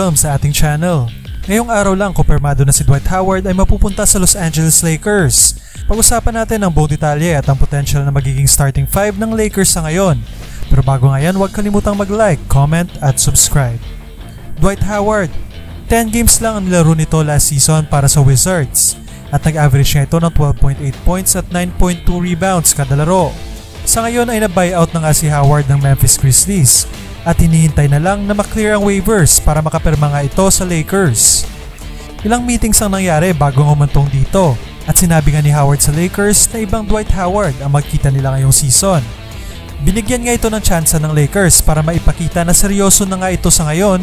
welcome sa ating channel. Ngayong araw lang kumpirmado na si Dwight Howard ay mapupunta sa Los Angeles Lakers. Pag-usapan natin ang buong detalye at ang potential na magiging starting 5 ng Lakers sa ngayon. Pero bago nga yan, huwag kalimutang mag-like, comment at subscribe. Dwight Howard, 10 games lang ang nilaro nito last season para sa Wizards at nag-average niya ito ng 12.8 points at 9.2 rebounds kada laro. Sa ngayon ay na-buyout na nga si Howard ng Memphis Grizzlies at hinihintay na lang na maklear ang waivers para makapirma nga ito sa Lakers. Ilang meetings ang nangyari bago ngumantong dito at sinabi nga ni Howard sa Lakers na ibang Dwight Howard ang magkita nila ngayong season. Binigyan nga ito ng tsansa ng Lakers para maipakita na seryoso na nga ito sa ngayon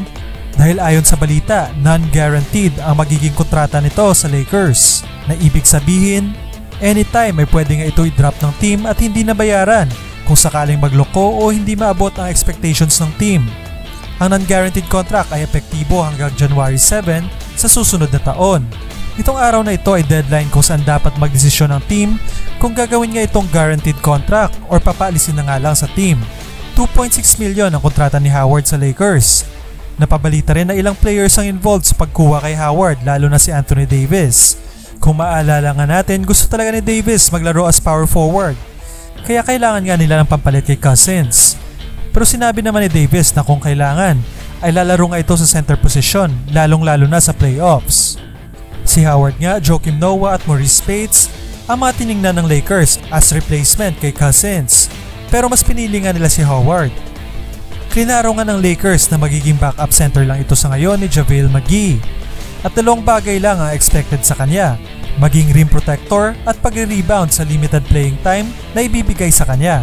dahil ayon sa balita, non-guaranteed ang magiging kontrata nito sa Lakers na ibig sabihin, anytime ay pwede nga ito i-drop ng team at hindi nabayaran kung sakaling magloko o hindi maabot ang expectations ng team. Ang non-guaranteed contract ay epektibo hanggang January 7 sa susunod na taon. Itong araw na ito ay deadline kung saan dapat magdesisyon ng team kung gagawin nga itong guaranteed contract or papaalisin na nga lang sa team. 2.6 million ang kontrata ni Howard sa Lakers. Napabalita rin na ilang players ang involved sa pagkuha kay Howard lalo na si Anthony Davis. Kung maaalala nga natin, gusto talaga ni Davis maglaro as power forward. Kaya kailangan nga nila ng pampalit kay Cousins. Pero sinabi naman ni Davis na kung kailangan ay lalaro nga ito sa center position lalong-lalo na sa playoffs. Si Howard nga, Joakim Noah at Maurice Spates ang mga tinignan ng Lakers as replacement kay Cousins. Pero mas pinili nga nila si Howard. Klinaro nga ng Lakers na magiging backup center lang ito sa ngayon ni JaVale McGee. At dalawang bagay lang ang expected sa kanya. Maging rim protector at pag-rebound sa limited playing time na ibibigay sa kanya.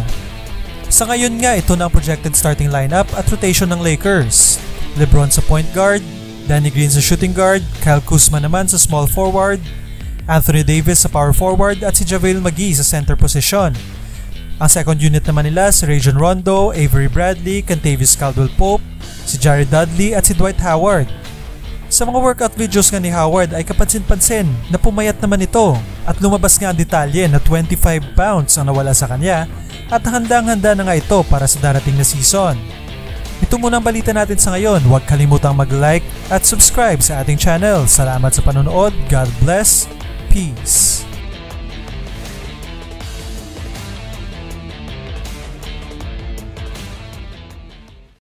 Sa ngayon nga, ito na ang projected starting lineup at rotation ng Lakers. LeBron sa point guard, Danny Green sa shooting guard, Kyle Kuzma naman sa small forward, Anthony Davis sa power forward at si JaVale McGee sa center position. Ang second unit naman nila si Rajon Rondo, Avery Bradley, Kentavious Caldwell-Pope, si Jared Dudley at si Dwight Howard. Sa mga workout videos nga ni Howard ay kapansin-pansin na pumayat naman ito at lumabas nga ang detalye na 25 pounds ang nawala sa kanya at handang-handa na nga ito para sa darating na season. Ito muna ang balita natin sa ngayon. Huwag kalimutang mag-like at subscribe sa ating channel. Salamat sa panonood. God bless. Peace.